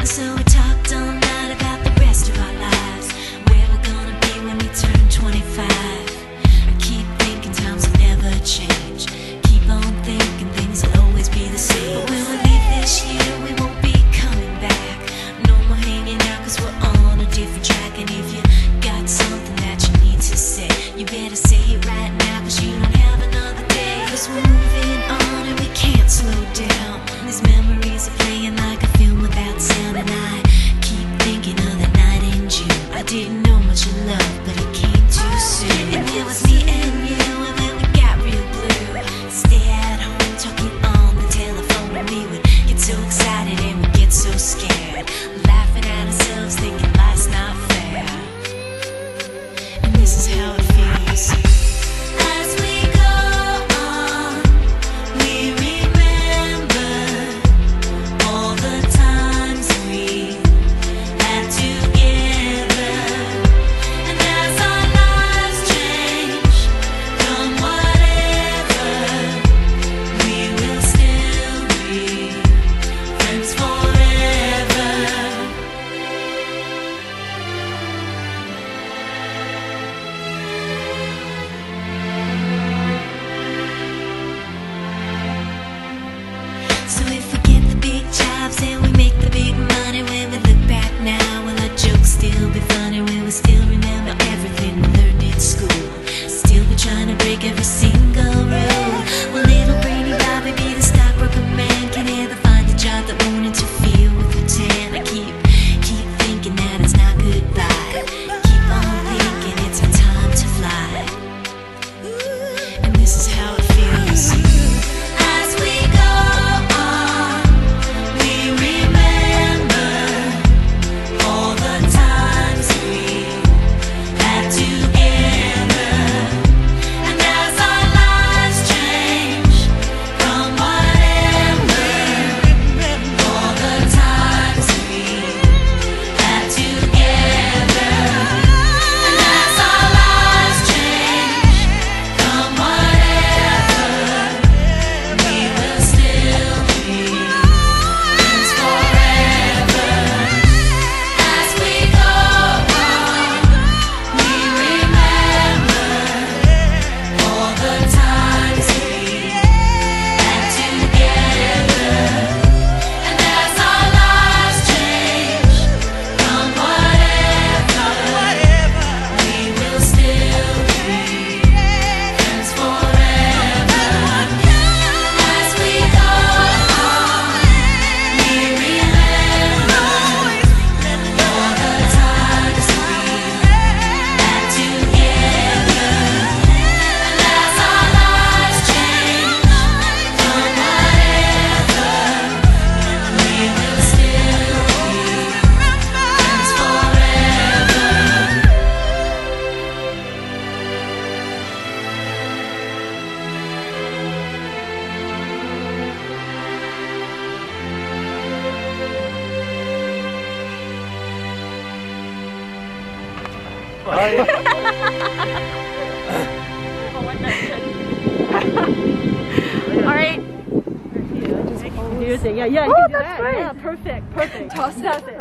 And so we talked all night about the rest of our lives, where we're gonna be when we turn 25. I keep thinking times will never change, keep on thinking things will always be the same. But when we leave this year, we won't be coming back. No more hanging out, cause we're on a different track. And if you got something that you need to say, you better say it right now, cause you don't have another day. Cause we're moving on and we can't slow down. These memories are playing like a film without sound, and I keep thinking of that night in June. I didn't know much of love, but it came too soon. And it was me and you, and then we got real blue. Stay at home talking on the telephone, and we would get so excited and we'd get so scared, laughing at ourselves, thinking life's not fair. And this is how it feels. So if we get the big jobs and we make the big money, when we look back now, will our jokes still be funny? Will we still remember everything we learned in school? Still be trying to break every single rule. Will little brainy Bobby be the stockbroker man? Can ever find a job that won't interfere with the tan? I keep thinking that it's not goodbye. Keep on thinking it's our time to fly. And this is how it feels. Alright. Yeah, you can do that. Great. Yeah, perfect. Toss it.